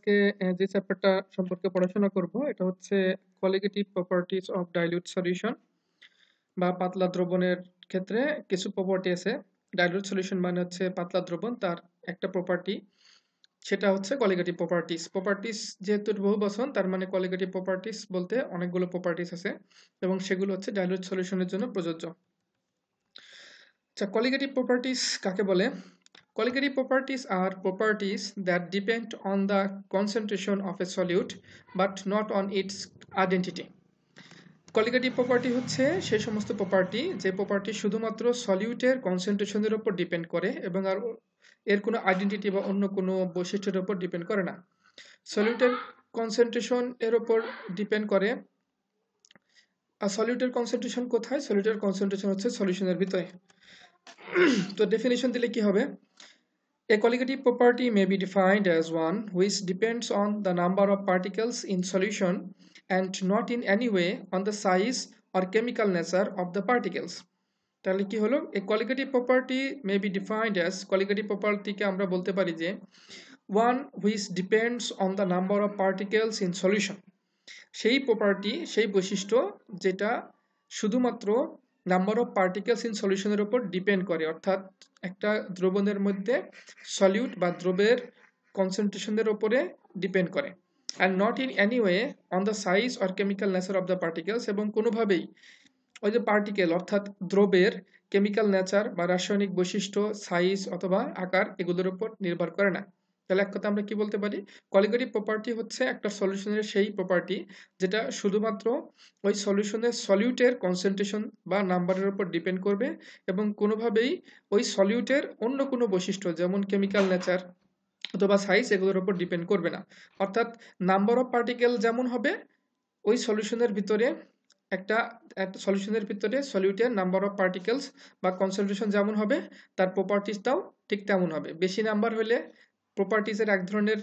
আজকে যে চ্যাপ্টারটা সম্পর্কে পড়াশোনা করব এটা হচ্ছে colligative properties of dilute solution বা পাতলা দ্রবণের ক্ষেত্রে কিছু প্রপার্টি আছে। ডাইলিউট সলিউশন মানে হচ্ছে পাতলা দ্রবণ, তার একটা প্রপার্টি সেটা হচ্ছে কোয়ালিগেটিভ প্রপার্টিজ। প্রপার্টিজ যেহেতু বহুবচন তার মানে কোয়ালিগেটিভ প্রপার্টিজ বলতে অনেকগুলো প্রপার্টিজ আছে এবং সেগুলো হচ্ছে ডাইলিউট সলিউশনের জন্য প্রযোজ্য। আচ্ছা, কোয়ালিগেটিভ প্রপার্টিজ কাকে বলে? Colligative properties are properties that depend on the concentration of a solute but not on its identity. Colligative property হচ্ছে সেই সমস্ত property যে property শুধুমাত্র সলিউটের কনসেন্ট্রেশনের উপর ডিপেন্ড করে এবং আর এর কোনো আইডেন্টিটি বা অন্য কোনো বৈশিষ্ট্যের উপর ডিপেন্ড করে না। সলিউটের কনসেন্ট্রেশন এর উপর ডিপেন্ড করে। আর সলিউটের কনসেন্ট্রেশন কোথায়? সলিউটের কনসেন্ট্রেশন হচ্ছে সলিউশনের ভিতরে। তো ডেফিনিশন দিলে কি হবে? A colligative property may be defined as one which depends on the number of particles in solution and not in any way on the size or chemical nature of the particles. তাহলে কি হলো? A colligative property may be defined as, colligative property কে আমরা বলতে পারি যে one which depends on the number of particles in solution. সেই property, সেই বৈশিষ্ট্য যেটা শুধুমাত্র নাম্বার অফ পার্টিকেলস ইন সলিউশনের উপর ডিপেন্ড করে, অর্থাৎ একটা দ্রবণের মধ্যে সলিউট বা দ্রবের কনসেন্ট্রেশনের উপরে ডিপেন্ড করে। And not in any way on the size or chemical nature of the particles, এবং কোনোভাবেই ওই যে পার্টিকেল অর্থাৎ দ্রবের কেমিক্যাল নেচার বা রাসায়নিক বৈশিষ্ট্য, সাইজ অথবা আকার এগুলোর উপর নির্ভর করে না। তাহলে এক কথা আমরা কি বলতে পারি? কোয়ালিগেটিভ প্রপার্টি হচ্ছে একটা সলিউশনের সেই প্রপার্টি যেটা শুধুমাত্র ওই সলিউশনের সলিউটের কনসেন্ট্রেশন বা নাম্বারের উপর ডিপেন্ড করবে এবং কোনোভাবেই ওই সলিউটের অন্য কোনো বৈশিষ্ট্য যেমন কেমিক্যাল নেচার অথবা সাইজ এগুলোর উপর ডিপেন্ড করবে না। অর্থাৎ নাম্বার অফ পার্টিকেল যেমন হবে ওই সলিউশনের ভিতরে, একটা সলিউশনের ভিতরে সলিউটের নাম্বার অফ পার্টিকেলস বা কনসেন্ট্রেশন যেমন হবে তার প্রপার্টিসটাও ঠিক তেমন হবে। বেশি নাম্বার হলে প্রপার্টিজের এক ধরনের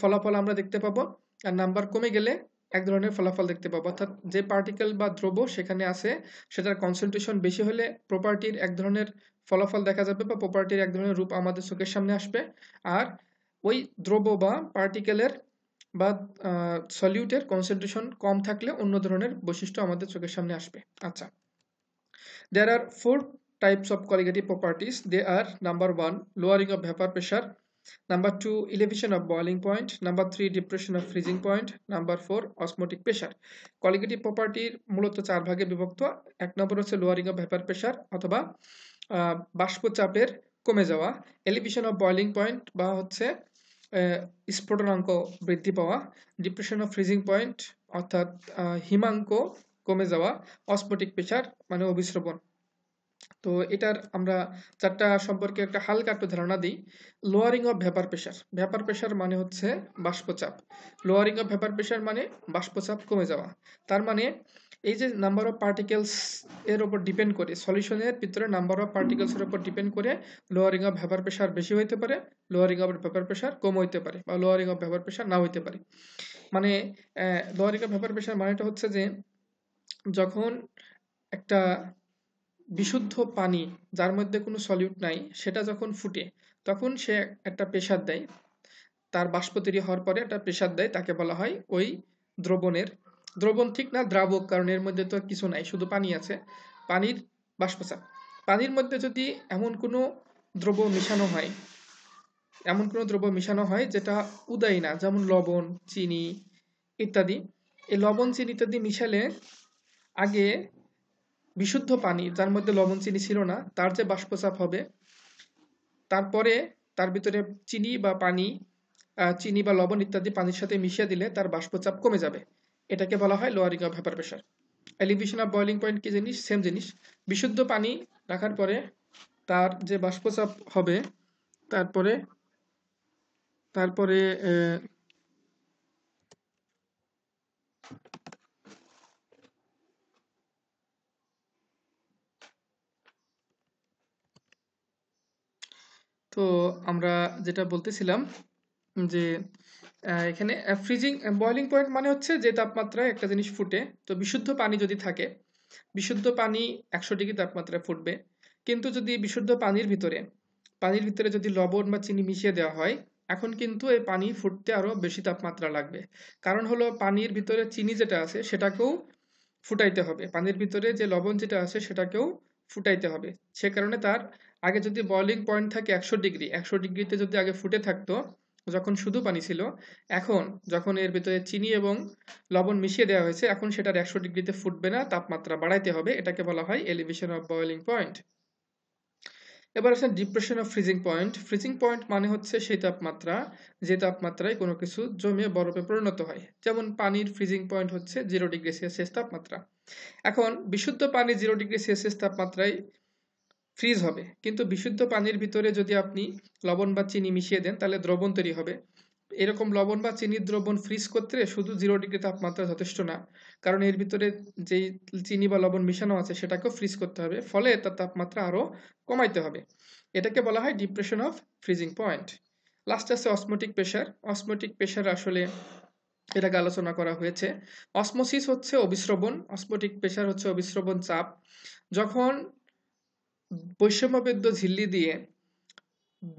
ফলাফল আমরা দেখতে পাবো, আর নাম্বার কমে গেলে এক ধরনের ফলাফল দেখতে পাবো। অর্থাৎ যে পার্টিকেল বা দ্রব সেখানে আছে সেটার কনসেন্ট্রেশন বেশি হলে প্রপার্টির এক ধরনের ফলাফল দেখা যাবে বা প্রপার্টির এক ধরনের রূপ আমাদের চোখের সামনে আসবে, আর ওই দ্রব বা পার্টিকেলের বা সলিউটের কনসেন্ট্রেশন কম থাকলে অন্য ধরনের বৈশিষ্ট্য আমাদের চোখের সামনে আসবে। আচ্ছা, there are four types of colligative properties. They are number one, lowering of vapor pressure. Number 2, elevation of boiling point. Number 3, depression of freezing point. Number 4, osmotic pressure. Colligative property মূলত চার ভাগে বিভক্ত। এক নম্বর হচ্ছে lowering of vapor pressure অথবা বাষ্পচাপের কমে যাওয়া, elevation of boiling point বা হচ্ছে স্ফোটনাঙ্ক বৃদ্ধি পাওয়া, depression of freezing point অর্থাৎ হিমাঙ্ক কমে যাওয়া, osmotic pressure মানে অভিস্রবণ। তো এটার আমরা চারটা সম্পর্কে একটা হালকা একটু ধারণা দিই। Lowering of vapour pressure, vapour pressure মানে হচ্ছে বাষ্পচাপ। লোয়ারিং অফ ভ্যাপার প্রেশার মানে বাষ্পচাপ কমে যাওয়া। তার মানে এই যে নাম্বার অফ পার্টিকেলস এর উপর ডিপেন্ড করে, সলিউশনের ভিতরে নাম্বার অফ পার্টিকেলসের উপর ডিপেন্ড করে লোয়ারিং অফ ভ্যাপার প্রেশার বেশি হইতে পারে, লোয়ারিং অফ ভ্যাপার প্রেশার কম হইতে পারে বা লোয়ারিং অফ ভ্যাপার প্রেশার না হইতে পারে। মানে লোয়ারিং অফ ভ্যাপার প্রেশার মানেটা হচ্ছে যে যখন একটা বিশুদ্ধ পানি যার মধ্যে কোনো সলিউট নাই সেটা যখন ফুটে তখন সে একটা প্রেশার দেয়, তার বাষ্প তৈরি হওয়ার পরে একটা প্রেশার দেয়, তাকে বলা হয় ওই দ্রবণের, দ্রবণ ঠিক না দ্রাবক, কারণ এর মধ্যে তো কিছু নাই, শুধু পানি আছে, পানির বাষ্পচাপ। পানির মধ্যে যদি এমন কোনো দ্রব্য মেশানো হয়, এমন কোনো দ্রব্য মেশানো হয় যেটা উদায়ী না, যেমন লবণ, চিনি ইত্যাদি, এই লবণ চিনি ইত্যাদি মিশালে আগে বিশুদ্ধ পানি যার মধ্যে লবণ চিনি ছিল না তার যে বাষ্পচাপ হবে, তারপরে তার ভিতরে চিনি বা পানি, চিনি বা লবণ ইত্যাদি পানির সাথে মিশিয়ে দিলে তার বাষ্পচাপ কমে যাবে, এটাকে বলা হয় lowering of vapour pressure. Elevation of boiling point কি জিনিস? সেম জিনিস। বিশুদ্ধ পানি রাখার পরে তার যে বাষ্পচাপ হবে, তারপরে তো আমরা যেটা বলতেছিলাম যে এখানে ফ্রিজিং বয়লিং পয়েন্ট মানে হচ্ছে যে তাপমাত্রায় একটা জিনিস ফুটে। তো বিশুদ্ধ পানি যদি থাকে, বিশুদ্ধ পানি 100 ডিগ্রি তাপমাত্রায় ফুটবে, কিন্তু যদি বিশুদ্ধ পানির ভিতরে যদি লবণ বা চিনি মিশিয়ে দেওয়া হয় এখন কিন্তু এই পানি ফুটতে আরো বেশি তাপমাত্রা লাগবে। কারণ হলো পানির ভিতরে চিনি যেটা আছে সেটাকেও ফুটাইতে হবে, পানির ভিতরে যে লবণ যেটা আছে সেটাকেও ফুটাইতে হবে। সে কারণে তার আগে যদি বয়লিং পয়েন্ট থাকে 100 ডিগ্রি, 100 ডিগ্রিতে যদি আগে ফুটে থাকতো যখন শুধু পানি ছিল, এখন যখন এর ভিতরে চিনি এবং লবণ মিশিয়ে দেওয়া হয়েছে এখন সেটার 100 ডিগ্রিতে ফুটবে না, তাপমাত্রা বাড়াইতে হবে। এটাকে বলা হয় এলিভেশন অফ বয়লিং পয়েন্ট। এবার আসলে depression of freezing point. Freezing point মানে হচ্ছে সেই তাপমাত্রা যে তাপমাত্রায় কোনো কিছু জমে বরফে পরিণত হয়। যেমন পানির ফ্রিজিং পয়েন্ট হচ্ছে 0 ডিগ্রি সেলসিয়াস তাপমাত্রা। এখন বিশুদ্ধ পানি 0 ডিগ্রি সেলসিয়াস তাপমাত্রায় ফ্রিজ হবে, কিন্তু বিশুদ্ধ পানির ভিতরে যদি আপনি লবণ বা চিনি মিশিয়ে দেন তাহলে দ্রবণ তৈরি হবে। এরকম লবণ বা চিনির দ্রবণ ফ্রিজ করতে শুধু 0 ডিগ্রি তাপমাত্রা যথেষ্ট না, কারণ এর ভিতরে যেই চিনি বা লবণ মিশানো আছে সেটাকেও ফ্রিজ করতে হবে, ফলে তার তাপমাত্রা আরও কমাইতে হবে। এটাকে বলা হয় depression of freezing point. Last আছে অসমোটিক প্রেশার। অসমোটিক প্রেশার আসলে এটাকে আলোচনা করা হয়েছে। অসমোসিস হচ্ছে অভিস্রবণ, অসমোটিক প্রেশার হচ্ছে অভিস্রবণ চাপ। যখন বৈষম্যবেদ্য ঝিল্লি দিয়ে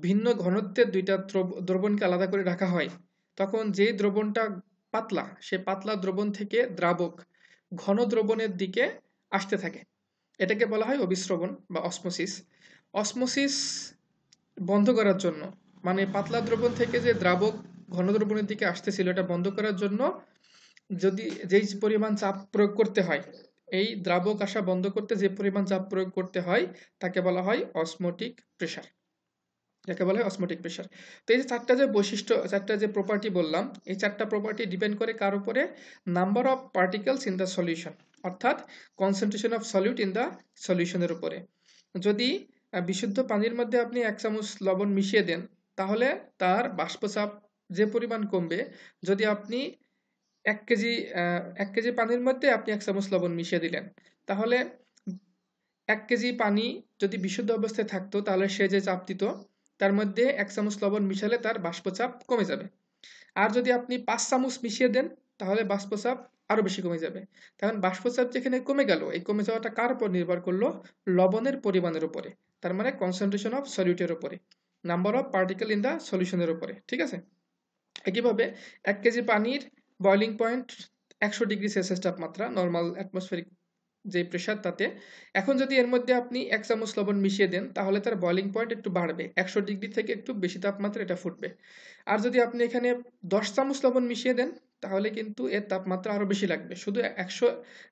ভিন্ন ঘনত্বের দুইটা দ্রবণকে আলাদা করে রাখা হয়, তখন যে দ্রবণটা পাতলা সে পাতলা দ্রবণ থেকে দ্রাবক ঘন দ্রবণের দিকে আসতে থাকে, এটাকে বলা হয় অভিস্রবণ বা অসমোসিস। অসমোসিস বন্ধ করার জন্য, মানে পাতলা দ্রবণ থেকে যে দ্রাবক ঘন দ্রবণের দিকে আসতেছিল এটা বন্ধ করার জন্য যদি যেই পরিমাণ চাপ প্রয়োগ করতে হয়, এই দ্রাবক আসা বন্ধ করতে যে পরিমাণ চাপ প্রয়োগ করতে হয় তাকে বলা হয় অসমোটিক প্রেশার, যাকে বলা হয় অসমোটিক প্রেশার। তো এই যে চারটা যে বৈশিষ্ট্য, চারটা যে প্রপার্টি বললাম, এই চারটা প্রপার্টি ডিপেন্ড করে কার উপরে? Number of particles in the solution, অর্থাৎ concentration of solute in the সলিউশনের উপরে। যদি বিশুদ্ধ পানির মধ্যে আপনি 1 চামচ লবণ মিশিয়ে দেন তাহলে তার বাষ্পচাপ যে পরিমাণ কমবে, যদি আপনি 1 কেজি পানির মধ্যে আপনি 1 চামচ লবণ মিশিয়ে দিলেন তাহলে 1 কেজি পানি যদি বিশুদ্ধ অবস্থায় থাকতো তাহলে সে যে চাপ দিত তার মধ্যে 1 চামচ লবণ মিশালে তার বাষ্পচাপ কমে যাবে। আর যদি আপনি 5 চামচ মিশিয়ে দেন তাহলে বাষ্পচাপ আরও বেশি কমে যাবে। তখন বাষ্পচাপ যেখানে কমে গেল, এই কমে যাওয়াটা কার উপর নির্ভর করলো? লবণের পরিমাণের উপরে, তার মানে কনসেন্ট্রেশন অফ সলিউটের উপরে, number of particle in the সলিউশনের উপরে। ঠিক আছে, একইভাবে 1 কেজি পানির বয়লিং পয়েন্ট 100 ডিগ্রি সেলসিয়াস তাপমাত্রা, নর্মাল অ্যাটমসফিয়ারিক যে প্রেশার তাতে। এখন যদি এর মধ্যে আপনি 1 চামচ লবণ মিশিয়ে দেন তাহলে তার বয়লিং পয়েন্ট একটু বাড়বে, 100 ডিগ্রি থেকে একটু বেশি তাপমাত্রা এটা ফুটবে। আর যদি আপনি এখানে 10 চামচ লবণ মিশিয়ে দেন তাহলে কিন্তু এর তাপমাত্রা আরও বেশি লাগবে। শুধু 100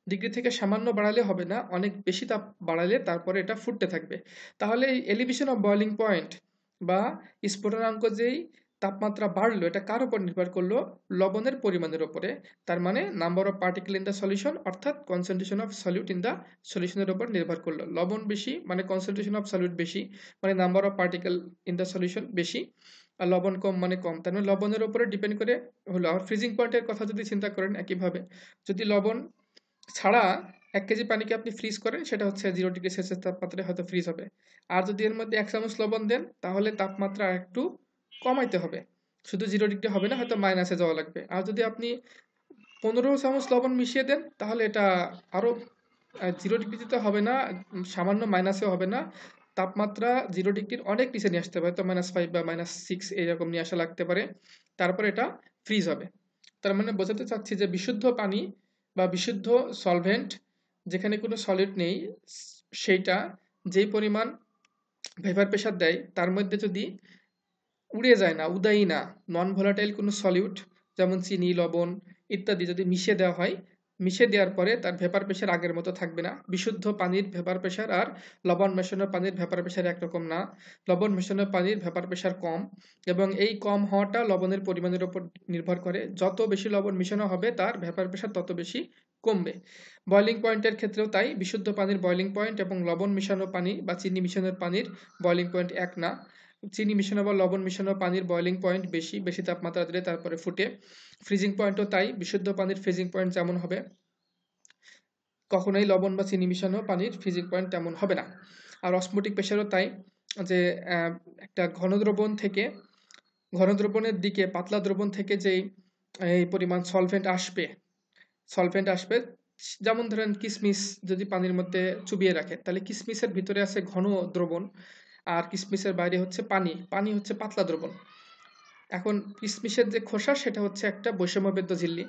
ডিগ্রি থেকে সামান্য বাড়ালে হবে না, অনেক বেশি তাপ বাড়ালে তারপরে এটা ফুটতে থাকবে। তাহলে এলিভেশন অফ বয়লিং পয়েন্ট বা স্ফুটনাঙ্ক যেই তাপমাত্রা বাড়লো এটা কার উপর নির্ভর করলো? লবণের পরিমাণের উপরে, তার মানে number of particle in the solution, অর্থাৎ concentration of solute in the সলিউশনের উপর নির্ভর করলো। লবণ বেশি মানে কনসেন্ট্রেশন অফ সলিউট বেশি, মানে number of particle in the solution বেশি, আর লবণ কম মানে কম। তার মানে লবণের উপরে ডিপেন্ড করে হলো। আর ফ্রিজিং পয়েন্টের কথা যদি চিন্তা করেন, একইভাবে যদি লবণ ছাড়া 1 কেজি পানিকে আপনি ফ্রিজ করেন সেটা হচ্ছে 0 ডিগ্রি সেলসিয়াস তাপমাত্রায় হয়তো ফ্রিজ হবে। আর যদি এর মধ্যে 1 চামচ লবণ দেন তাহলে তাপমাত্রা একটু কমাইতে হবে, শুধু 0 ডিগ্রি হবে না, হয়তো মাইনাসে যাওয়া লাগবে। আর যদি আপনি 15 চামচ লবণ মিশিয়ে দেন তাহলে এটা আরও 0 ডিগ্রি তো হবে না, সামান্য মাইনাসেও হবে না, তাপমাত্রা 0 ডিগ্রির অনেক নিচে নিয়ে আসতে পারে, তো -5 বা -6 এরকম নিয়ে আসা লাগতে পারে, তারপর এটা ফ্রিজ হবে। তার মানে বোঝাতে চাচ্ছি যে বিশুদ্ধ পানি বা বিশুদ্ধ সলভেন্ট যেখানে কোনো সলিড নেই সেইটা যেই পরিমাণ ভেপার প্রেশার দেয় তার মধ্যে যদি উড়ে যায় না, উদায়ী না, নন ভোলাটাইল কোনো সলিউট যেমন চিনি, লবণ ইত্যাদি যদি মিশিয়ে দেওয়া হয়, মিশিয়ে দেওয়ার পরে তার ভেপার প্রেশার আগের মতো থাকবে না। বিশুদ্ধ পানির ভেপার প্রেশার আর লবণ মেশানো পানির ভেপার প্রেশার একরকম না, লবণ মেশানো পানির ভেপার প্রেশার কম, এবং এই কম হওয়াটা লবণের পরিমাণের উপর নির্ভর করে। যত বেশি লবণ মেশানো হবে তার ভেপার প্রেশার তত বেশি কমবে। বয়লিং পয়েন্টের ক্ষেত্রেও তাই, বিশুদ্ধ পানির বয়লিং পয়েন্ট এবং লবণ মেশানো পানি বা চিনি মেশানোর পানির বয়লিং পয়েন্ট এক না। চিনি মিশানো বা লবণ মিশানো পানির বয়লিং পয়েন্ট বেশি তাপমাত্রা দিলে তারপরে ফুটে। ফ্রিজিং পয়েন্টও তাই, বিশুদ্ধ পানির ফ্রিজিং পয়েন্ট যেমন হবে, কখনোই লবণ বা চিনি মিশানো পানির ফ্রিজিং পয়েন্ট তেমন হবে না। আর অসমোটিক প্রেশারও তাই, যে একটা ঘন দ্রবণের দিকে পাতলা দ্রবণ থেকে যেই এই পরিমাণ সলভেন্ট আসবে, যেমন ধরেন কিশমিশ যদি পানির মধ্যে চুবিয়ে রাখে তাহলে কিশমিশের ভিতরে আছে ঘন দ্রবণ আর কিশমিশের বাইরে হচ্ছে পানি, পানি হচ্ছে পাতলা দ্রবণ। এখন কিশমিশের যে খোসা সেটা হচ্ছে একটা বৈষম্যবদ্ধ ঝিল্লি।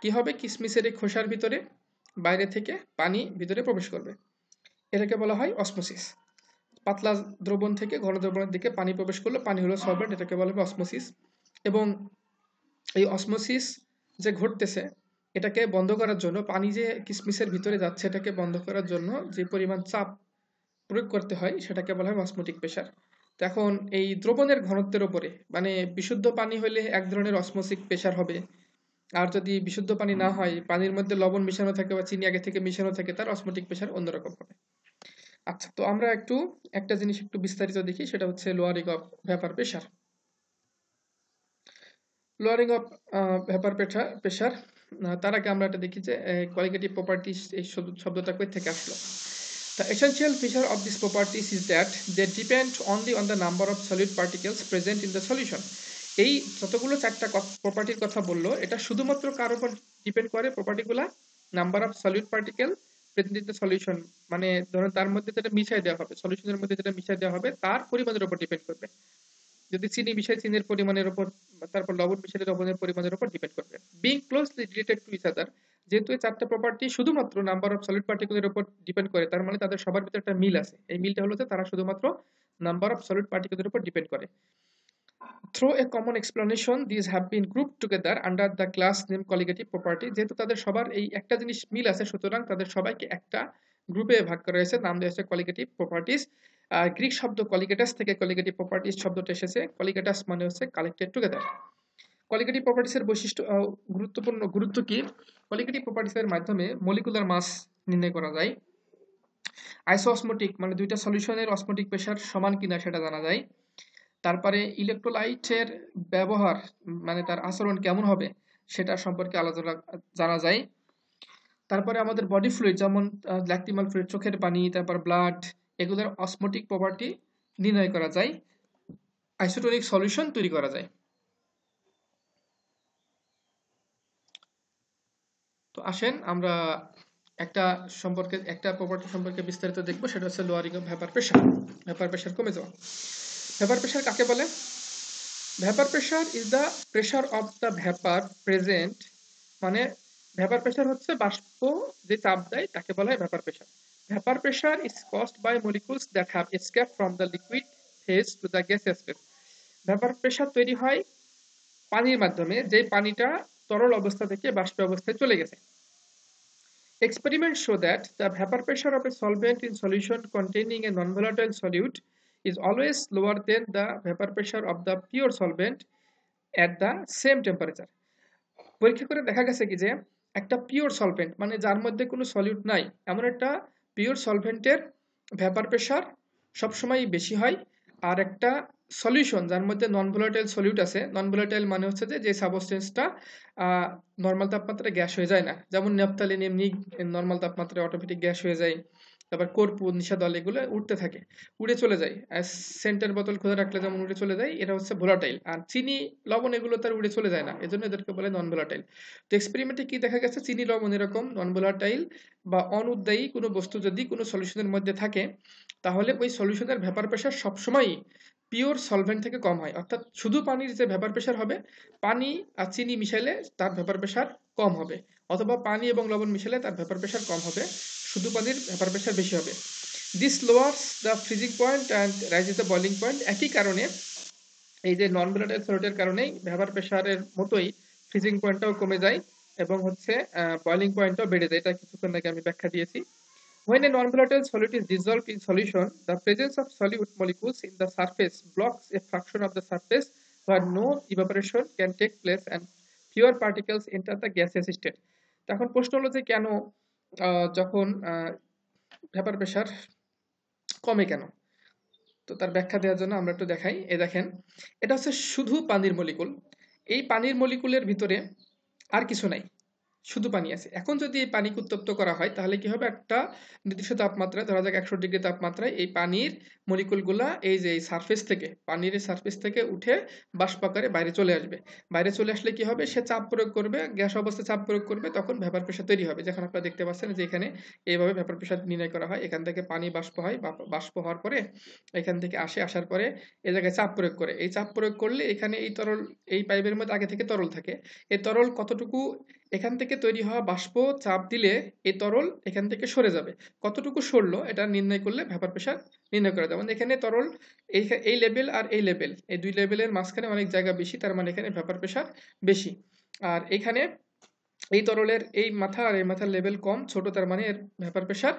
কি হবে, কিশমিশের এই খোসার ভিতরে বাইরে থেকে পানি ভিতরে প্রবেশ করবে, এটাকে বলা হয় অসমোসিস। পাতলা দ্রবণ থেকে ঘন দ্রবণের দিকে পানি প্রবেশ করলো, পানি হলো সরবেট, এটাকে বলা হবে অসমোসিস। এবং এই অসমোসিস যে ঘটতেছে এটাকে বন্ধ করার জন্য, পানি যে কিশমিশের ভিতরে যাচ্ছে এটাকে বন্ধ করার জন্য যে পরিমাণ চাপ প্রয়োগ করতে হয় সেটাকে বলা হয় অসমোটিক প্রেশার। তো এখন এই দ্রবণের ঘনত্বের ওপরে, মানে বিশুদ্ধ পানি হলে এক ধরনের অসমোটিক প্রেশার হবে, আর যদি বিশুদ্ধ পানি না হয়, পানির মধ্যে লবণ মেশানো থাকে বা চিনি আগে থেকে মেশানো থাকে, তার অসমোটিক প্রেশার অন্যরকম হবে। আচ্ছা, তো আমরা একটা জিনিস একটু বিস্তারিত দেখি, সেটা হচ্ছে lowering of vapour pressure. Lowering of vapour pressure, তার আগে আমরা এটা দেখি যে কোয়ালিগেটিভ প্রপার্টিস এই শব্দটা কোথা থেকে আসলো। The essential feature of these properties is that they depend only on the number of solid particles present in the solution. এই যতগুলো চারটা প্রপার্টির কথা বললো, এটা শুধুমাত্র কার উপর ডিপেন্ড করে? প্রপার্টিগুলা number of solid particle present in the solution, মানে ধরো তার মধ্যে যেটা মিশাই দেওয়া হবে, সলিউশনের মধ্যে যেটা মিশাই দেওয়া হবে তার পরিমাণের উপর ডিপেন্ড করবে। যদি চিনি মিশাই চিনির পরিমাণের উপর, তারপর লবণ মিশাই লবণের পরিমাণের উপর ডিপেন্ড করবে। Being closely related to each other, যেহেতু এই চারটা প্রপার্টি শুধুমাত্র নাম্বার অফ সলিড পার্টিকেলের উপর ডিপেন্ড করে, তার মানে তাদের সবার ভিতরে একটা মিল আছে। এই মিলটা হলো যে তারা শুধুমাত্র নাম্বার অফ সলিড পার্টিকেলের উপর ডিপেন্ড করে। Through a common explanation this have been grouped together under the class name colligative property. যেহেতু তাদের সবার এই একটা জিনিস মিল আছে, সুতরাং তাদের সবাইকে একটা গ্রুপে ভাগ করা হয়েছে, নাম দেওয়া হয়েছে কোয়ালিগেটিভ প্রপার্টিস। গ্রিক শব্দ কোয়ালিগেটাস থেকে কোয়ালিগেটিভ প্রপার্টিস শব্দটা এসেছে। কোয়ালিগেটাস মানে হচ্ছে কালেক্টেড টুগেদার। কোয়ালিগেটিভ প্রপার্টিসের বৈশিষ্ট্য গুরুত্ব কি? কোয়ালিগেটিভ প্রপার্টিসের মাধ্যমে মলিকুলার মাস নির্ণয় করা যায়। আইসোঅসমোটিক মানে দুইটা সলিউশনের অসমোটিক প্রেশার সমান কিনা সেটা জানা যায়। তারপরে ইলেকট্রোলাইটের ব্যবহার মানে তার আচরণ কেমন হবে সেটা সম্পর্কে আলোচনা জানা যায়। তারপরে আমাদের বডি ফ্লুইড, যেমন ল্যাকটিমাল ফ্লুইড, চোখের পানি, তারপর ব্লাড, এগুলোর অসমোটিক প্রপার্টি নির্ণয় করা যায়। আইসোটোনিক সলিউশন তৈরি করা যায়। তো আসেন আমরা একটা প্রপার্টি সম্পর্কে বিস্তারিত দেখবো, সেটা হচ্ছে lowering of vapour pressure. Vapour pressure কমে যাওয়া। ভ্যাপার প্রেশার কাকে বলে? Vapour pressure is the pressure of the vapour present, মানে ভ্যাপার প্রেশার হচ্ছে বাষ্প যে চাপ দেয় তাকে বলা হয় vapour pressure. Vapour pressure is caused by molecules that have escaped from the liquid phase to the gaseous phase. Vapour pressure তৈরি হয় পানির মাধ্যমে, যে পানিটা তরল অবস্থা থেকে বাষ্প অবস্থায় চলে গেছে। Experiments show that the vapor pressure of a solvent in solution containing a non-volatile solute is always lower than the vapor pressure of the pure solvent at the same temperature. পরীক্ষা করে দেখা গেছে কি যে একটা পিওর সলভেন্ট, মানে যার মধ্যে কোনো সলিউট নাই, এমন একটা পিওর সলভেন্টের ভ্যাপার প্রেশার সবসময় বেশি হয়। আর একটা সলিউশন যার মধ্যে নন ভোলাটাইল সলিউট আছে, নন ভোলাটাইল মানে হচ্ছে যে সাবস্টেন্সটা নর্মাল তাপমাত্রায় গ্যাস হয়ে যায় না, যেমন ন্যাপথালিন এমনি নর্মাল তাপমাত্রায় অটোমেটিক গ্যাস হয়ে যায়। তারপর কর্পূর, নিশাদল, এগুলো উঠতে থাকে, উড়ে চলে যায়। সেন্টের বোতল খুলে রাখলে যেমন উড়ে চলে যায়, এটা হচ্ছে ভোলাটাইল। আর চিনি, লবণ এগুলো তার উড়ে চলে যায় না, এজন্য এদেরকে বলে নন ভোলাটাইল। তো এক্সপেরিমেন্টে কি দেখা গেছে, চিনি, লবণ এরকম নন ভোলাটাইল বা অনুদ্দায়ী কোনো বস্তু যদি কোনো সলিউশনের মধ্যে থাকে, তাহলে ওই সলিউশনের ভ্যাপার প্রেশার সবসময়ই পিওর সলভেন্ট থেকে কম হয়। অর্থাৎ শুধু পানির যে ভ্যাপার প্রেশার হবে, পানি আর চিনি মিশালে তার ভ্যাপার প্রেশার কম হবে, অথবা পানি এবং লবণ মিশালে তার ভ্যাপার প্রেশার কম হবে, শুধু পানির ভ্যাপার প্রেশার বেশি হবে। This lowers the freezing point and raises the boiling point. একই কারণে, এই যে নন ভোলাটাইল সলিউটের কারণেই ভ্যাপার প্রেশারের মতোই ফ্রিজিং পয়েন্টটাও কমে যায় এবং বয়লিং পয়েন্টটাও বেড়ে যায়। এটা কিছুক্ষণ আগে আমি ব্যাখ্যা দিয়েছি। When a non-volatile solute is dissolved in solution, the presence of solute molecules in the surface blocks a fraction of the surface where no evaporation can take place and fewer particles enter the gaseous state. তখন প্রশ্ন হলো যে কেন যখন vapour pressure কমে কেন? তো তার ব্যাখ্যা দেওয়ার জন্য আমরা একটু দেখাই। দেখেন, এটা হচ্ছে শুধু পানির মলিকুল। এই পানির মলিকুলের ভিতরে আর কিছু নাই, শুধু পানি আছে এখন যদি পানি উত্তপ্ত করা হয় তাহলে কি হবে একটা নির্দিষ্ট তাপমাত্রা ধরা যাক 100 ডিগ্রি তাপমাত্রায় এই পানির মলিকিউলগুলো এই যে সারফেস থেকে পানির সারফেস থেকে উঠে বাষ্প আকারে বাইরে চলে আসবে বাইরে চলে আসলে কি হবে সে চাপ প্রয়োগ করবে গ্যাস অবস্থায় চাপ প্রয়োগ করবে তখন ভ্যাপার প্রেসার তৈরি হবে যখন আপনারা দেখতে পাচ্ছেন যে এখানে এইভাবে ভ্যাপার প্রেসার নির্ণয় করা হয় এখান থেকে পানি বাষ্প হয় বাষ্প হওয়ার পরে এখান থেকে আসার পরে এই জায়গায় চাপ প্রয়োগ করে এই চাপ প্রয়োগ করলে এখানে এই তরল এই পাইপের মধ্যে আগে থেকে তরল থাকে এই তরল কতটুকু এখান থেকে তৈরি হওয়া বাষ্প চাপ দিলে এই তরল এখান থেকে সরে যাবে কতটুকু সরলো এটা নির্ণয় করলে ভ্যাপার প্রেসার নির্ণয় করা যায় মানে এখানে তরল এই লেভেল আর এই লেভেল এই দুই লেভেলের মাঝখানে অনেক জায়গা বেশি তার মানে এখানে ভ্যাপার প্রেসার বেশি আর এখানে এই তরলের এই মাথা আর এই মাথার লেভেল কম ছোট তার মানে এর ভ্যাপার প্রেসার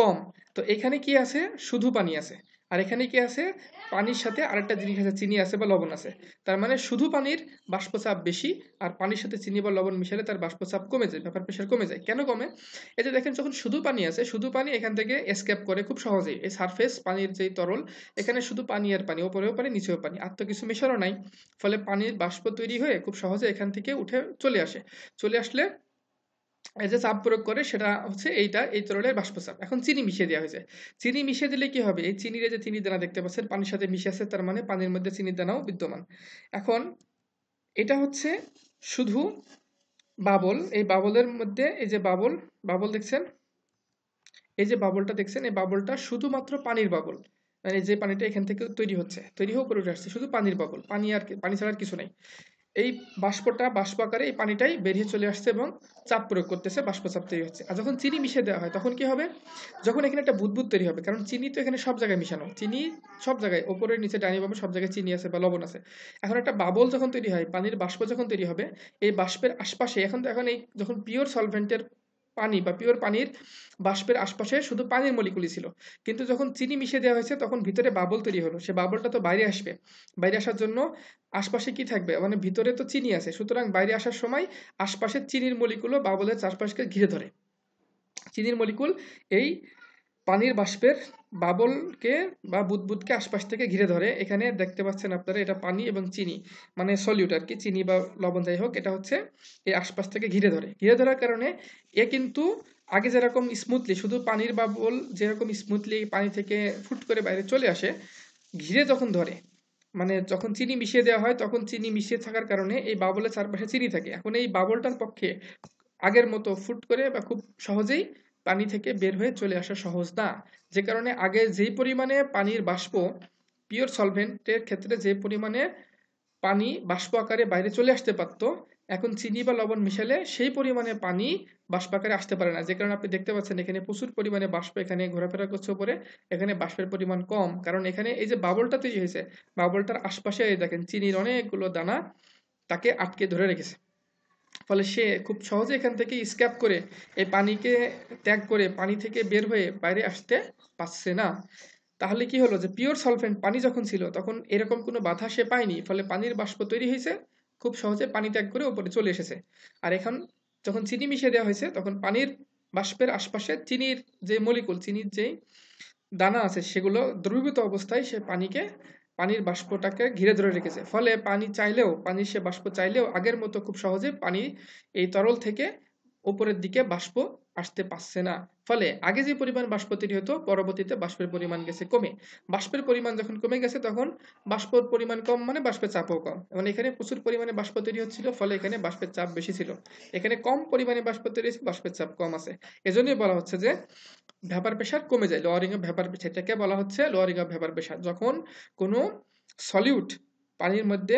কম তো এখানে কি আছে শুধু পানি আছে আর এখানে কি আছে পানির সাথে আরেকটা জিনিস আছে চিনি আছে বা লবণ আছে তার মানে শুধু পানির বাষ্পচাপ বেশি আর পানির সাথে চিনি বা লবণ মিশালে তার বাষ্পচাপ কমে যায় ভ্যাপার প্রেসার কমে যায় কেন কমে এই যে দেখেন যখন শুধু পানি আছে শুধু পানি এখান থেকে এসকেপ করে খুব সহজেই এই সারফেস পানির যেই তরল এখানে শুধু পানি আর পানি ওপরেও পানি নিচেও পানি আর তো কিছু মেশানো নাই ফলে পানির বাষ্প তৈরি হয়ে খুব সহজে এখান থেকে উঠে চলে আসে চলে আসলে এই যে চাপ প্রয়োগ করে সেটা হচ্ছে এইটা এই তরলের বাষ্পচাপ এখন চিনি মিশিয়ে দেওয়া হয়েছে চিনি মিশিয়ে দিলে কি হবে এই চিনির যে চিনির দানা দেখতে পাচ্ছেন পানির সাথে মিশে আছে তার মানে পানির মধ্যে চিনির দানাও বিদ্যমান এখন এটা হচ্ছে শুধু বাবল এই বাবলের মধ্যে এই যে বাবল দেখছেন এই যে বাবলটা দেখছেন এই বাবলটা শুধুমাত্র পানির বাবল মানে যে পানিটা এখান থেকে তৈরি হচ্ছে তৈরি হয়ে উপরে উঠে আসছে শুধু পানির বাবল পানি ছাড়া আর কিছু নাই এই বাষ্পটা বাষ্প আকারে এই পানিটাই বেরিয়ে চলে আসছে এবং চাপ প্রয়োগ করতেছে বাষ্পচাপ তৈরি হচ্ছে আর যখন চিনি মিশিয়ে দেওয়া হয় তখন কি হবে যখন এখানে একটা বুদবুদ তৈরি হবে কারণ চিনি তো এখানে সব জায়গায় মিশানো চিনি সব জায়গায় ওপরে নিচে ডানে বামে সব জায়গায় চিনি আছে বা লবণ আছে এখন একটা বাবল যখন তৈরি হয় পানির বাষ্প যখন তৈরি হবে এই বাষ্পের আশপাশে এখন এই যখন পিওর সলভেন্টের পানি বা পিওর পানির বাষ্পের আশপাশে শুধু পানির মলিকুলই ছিল কিন্তু যখন চিনি মিশিয়ে দেওয়া হয়েছে তখন ভিতরে বাবল তৈরি হলো সে বাবলটা তো বাইরে আসবে বাইরে আসার জন্য আশপাশে কি থাকবে মানে ভিতরে তো চিনি আছে সুতরাং বাইরে আসার সময় আশপাশের চিনির মলিকুলও বাবলের চারপাশকে ঘিরে ধরে চিনির মলিকুল এই পানির বাষ্পের বাবলকে বা বুদবুদকে আশপাশ থেকে ঘিরে ধরে এখানে দেখতে পাচ্ছেন আপনারা এটা পানি এবং চিনি মানে সলিউট আর কি চিনি বা লবণ যাই হোক এটা হচ্ছে এই আশপাশ থেকে ঘিরে ধরে ঘিরে ধরার কারণে এ কিন্তু আগে যেরকম স্মুথলি শুধু পানির বাবল যেরকম স্মুথলি পানি থেকে ফুট করে বাইরে চলে আসে ঘিরে যখন ধরে মানে যখন চিনি মিশিয়ে দেওয়া হয় তখন চিনি মিশিয়ে থাকার কারণে এই বাবলের চারপাশে চিনি থাকে এখন এই বাবলটার পক্ষে আগের মতো ফুট করে বা খুব সহজেই পানি থেকে বের হয়ে চলে আসা সহজ না যে কারণে আগে যেই পরিমাণে পানির বাষ্প পিওর সলভেন্টের ক্ষেত্রে যে পরিমাণে পানি বাষ্প আকারে বাইরে চলে আসতে পারত এখন চিনি বা লবণ মিশালে সেই পরিমাণে পানি বাষ্প আকারে আসতে পারে না যে কারণে আপনি দেখতে পাচ্ছেন এখানে প্রচুর পরিমাণে বাষ্প এখানে ঘোরাফেরা করছে উপরে এখানে বাষ্পের পরিমাণ কম কারণ এখানে এই যে বাবলটা তৈরি হয়েছে বাবলটার আশপাশে দেখেন চিনির অনেকগুলো দানা তাকে আটকে ধরে রেখেছে ফলে সে খুব সহজে এখান থেকে স্ক্যাপ করে এই পানিকে ত্যাগ করে পানি থেকে বের হয়ে বাইরে আসতে পারছে না তাহলে কি হলো যে পিওর সলভেন্ট পানি যখন ছিল তখন এরকম কোনো বাধা সে পায়নি ফলে পানির বাষ্প তৈরি হয়েছে খুব সহজে পানি ত্যাগ করে ওপরে চলে এসেছে আর এখন যখন চিনি মিশিয়ে দেওয়া হয়েছে তখন পানির বাষ্পের আশপাশে চিনির যে মলিকুল চিনির যেই দানা আছে সেগুলো দ্রবীভূত অবস্থায় সে পানির বাষ্পটাকে ঘিরে ধরে রেখেছে ফলে পানির সে বাষ্প চাইলেও আগের মতো খুব সহজে পানি এই তরল থেকে ওপরের দিকে বাষ্প আসতে পারছে না ফলে আগে যে পরিমাণ বাষ্প তৈরি হতো পরবর্তীতে বাষ্পের পরিমাণ গেছে কমে বাষ্পের পরিমাণ যখন কমে গেছে তখন বাষ্পর পরিমাণ কম মানে বাষ্পের চাপও কম মানে এখানে প্রচুর পরিমাণে বাষ্প তৈরি হচ্ছিল ফলে এখানে বাষ্পের চাপ বেশি ছিল এখানে কম পরিমাণে বাষ্প তৈরি হচ্ছে বাষ্পের চাপ কম আছে এজন্যই বলা হচ্ছে যে ভ্যাপার প্রেসার কমে যায় লোয়ারিং অফ ভ্যাপার প্রেসার এটাকে বলা হচ্ছে লোয়ারিং অফ ভ্যাপার প্রেসার যখন কোনো সলিউট পানির মধ্যে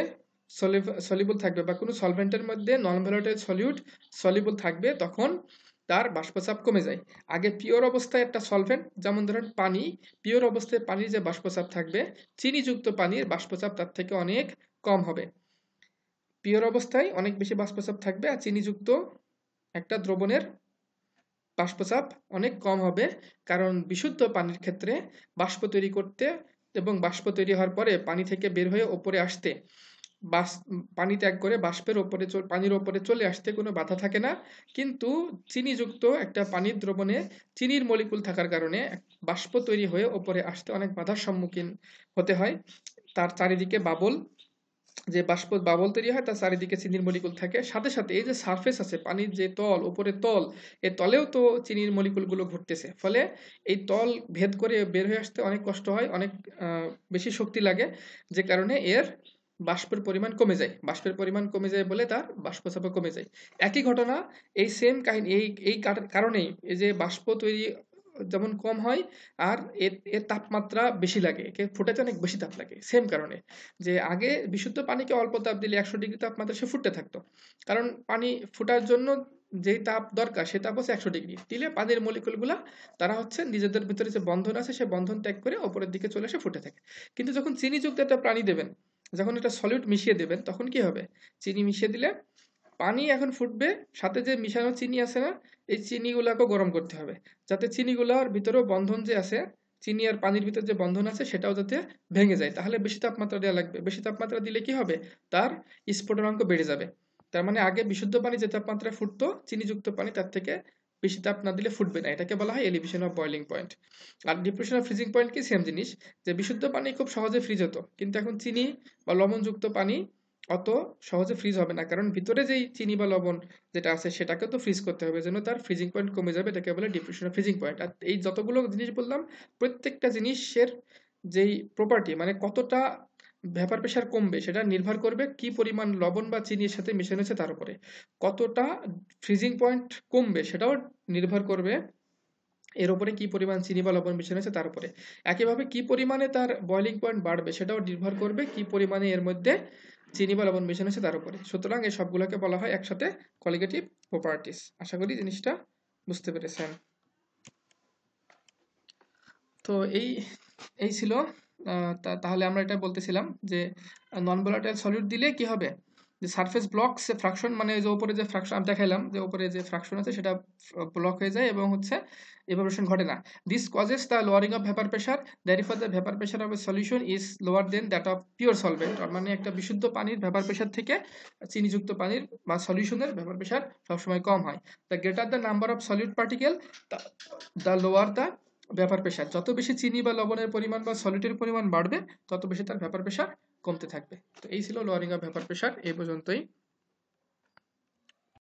সলিউবল থাকবে বা কোনো সলভেন্টের মধ্যে নন ভ্যালুটেড সলিউট সলিউবল থাকবে তখন তার বাষ্পচাপ কমে যায় আগে পিওর অবস্থায় একটা সলভেন্ট যেমন ধরেন পানি পিওর অবস্থায় পানির যে বাষ্পচাপ থাকবে চিনিযুক্ত পানির বাষ্পচাপ তার থেকে অনেক কম হবে পিওর অবস্থায় অনেক বেশি বাষ্পচাপ থাকবে আর চিনিযুক্ত একটা দ্রবণের বাষ্পচাপ অনেক কম হবে কারণ বিশুদ্ধ পানির ক্ষেত্রে বাষ্প তৈরি করতে এবং বাষ্প তৈরি হওয়ার পরে পানি থেকে বের হয়ে ওপরে আসতে পানি ত্যাগ করে পানির ওপরে চলে আসতে কোনো বাধা থাকে না কিন্তু চিনিযুক্ত একটা পানির দ্রবণে চিনির মলিকুল থাকার কারণে বাষ্প তৈরি হয়ে ওপরে আসতে অনেক বাধার সম্মুখীন হতে হয় তার চারিদিকে বাবল যে বাষ্প বাবল তৈরি হয় তার চারিদিকে চিনির মলিকুল থাকে, সাথে সাথে এই যে সারফেস আছে পানির যে তল উপরে তল, এই তলেও তো চিনির মলিকুলগুলো ঘুরতেছে, ফলে এই তল ভেদ করে বের হয়ে আসতে অনেক কষ্ট হয়, অনেক বেশি শক্তি লাগে, যে কারণে এর বাষ্পের পরিমাণ কমে যায়। বাষ্পের পরিমাণ কমে যায় বলে তার বাষ্পচাপ কমে যায়। একই ঘটনা এই সেম কাহিনী, এই কারণেই এই যে বাষ্প তৈরি যেমন কম হয় আর এর তাপমাত্রা বেশি লাগে, ফুটাতে অনেক বেশি তাপ লাগে, সেম কারণে। যে আগে বিশুদ্ধ পানিকে অল্প তাপ দিলে 100 ডিগ্রি তাপমাত্রা সে ফুটতে থাকতো, কারণ পানি ফুটার জন্য যে তাপ দরকার সে তাপ হচ্ছে 100 ডিগ্রি, দিলে পানির মলিকুলগুলা তারা হচ্ছে নিজেদের ভিতরে যে বন্ধন আছে সে বন্ধন ত্যাগ করে ওপরের দিকে চলে এসে ফুটে থাকে। কিন্তু যখন চিনিযুক্ত একটা পানি দেবেন, যখন এটা সলিউট মিশিয়ে দেবেন, তখন কি হবে, চিনি মিশিয়ে দিলে পানি এখন ফুটবে, সাথে যে মিশানো চিনি আছে না, এই চিনিগুলাকে গরম করতে হবে যাতে চিনিগুলার ভিতরেও বন্ধন যে আছে, চিনি আর পানির ভিতরে যে বন্ধন আছে সেটাও যাতে ভেঙে যায়, তাহলে বেশি তাপমাত্রা দেওয়া লাগবে। বেশি তাপমাত্রা দিলে কি হবে, তার স্ফোটনাঙ্ক বেড়ে যাবে। তার মানে আগে বিশুদ্ধ পানি যে তাপমাত্রায় ফুটতো, চিনিযুক্ত পানি তার থেকে বেশি তাপ না দিলে ফুটবে না, এটাকে বলা হয় এলিভেশন অফ বয়লিং পয়েন্ট। আর ডিপ্রেশন অফ ফ্রিজিং পয়েন্ট কি সেম জিনিস, যে বিশুদ্ধ পানি খুব সহজে ফ্রিজ হতো, কিন্তু এখন চিনি বা লবণযুক্ত পানি অত সহজে ফ্রিজ হবে না, কারণ ভিতরে যেই চিনি বা লবণ যেটা আছে সেটাকে তো ফ্রিজ করতে হবে, যেন তার ফ্রিজিং পয়েন্ট কমে যাবে, এটাকে বলে ডিপ্রেশন অফ ফ্রিজিং পয়েন্ট। আর এই যতগুলো জিনিস বললাম প্রত্যেকটা জিনিসের যেই প্রপার্টি, মানে কতটা ভ্যাপার প্রেশার কমবে সেটা নির্ভর করবে কি পরিমাণ লবণ বা চিনির সাথে মেশানো হচ্ছে তার উপরে, কতটা ফ্রিজিং পয়েন্ট কমবে সেটাও নির্ভর করবে এর উপরে কি পরিমাণ চিনি বা লবণ মিশানো আছে তার উপরে। একইভাবে কি পরিমাণে তার বয়লিং পয়েন্ট বাড়বে সেটাও নির্ভর করবে কি পরিমাণে এর মধ্যে চিনি বা লবণ মিশানো আছে তার উপরে। সুতরাং এই সবগুলোকে বলা হয় একসাথে কলিগেটিভ প্রপার্টিস। আশা করি জিনিসটা বুঝতে পেরেছেন। তো এই ছিল, তাহলে আমরা এটা বলতেছিলাম যে নন ভোলাটাইল সলিউট দিলে কি হবে, যে সারফেস ব্লক সে ফ্র্যাকশন, মানে যে উপরে যে ফ্র্যাকশন আমি দেখাইলাম যে উপরে যে ফ্র্যাকশন আছে সেটা ব্লক হয়ে যায় এবং হচ্ছে ইভাপোরেশন ঘটে না। This causes the lowering of vapour pressure, therefore the vapour pressure of a solution is lower than that of pure solvent. মানে একটা বিশুদ্ধ পানির ভ্যাপার প্রেশার থেকে চিনিযুক্ত পানির বা সলিউশনের ভ্যাপার প্রেশার সবসময় কম হয়। The greater the number of solute particle the lower the vapour pressure. যত বেশি চিনি বা লবণের পরিমাণ বা সলিউটের পরিমাণ বাড়বে তত বেশি তার ভ্যাপার প্রেশার কমতে থাকবে। তো এই ছিল লোয়ারিং অফ ভ্যাপার প্রেশার। এই পর্যন্তই।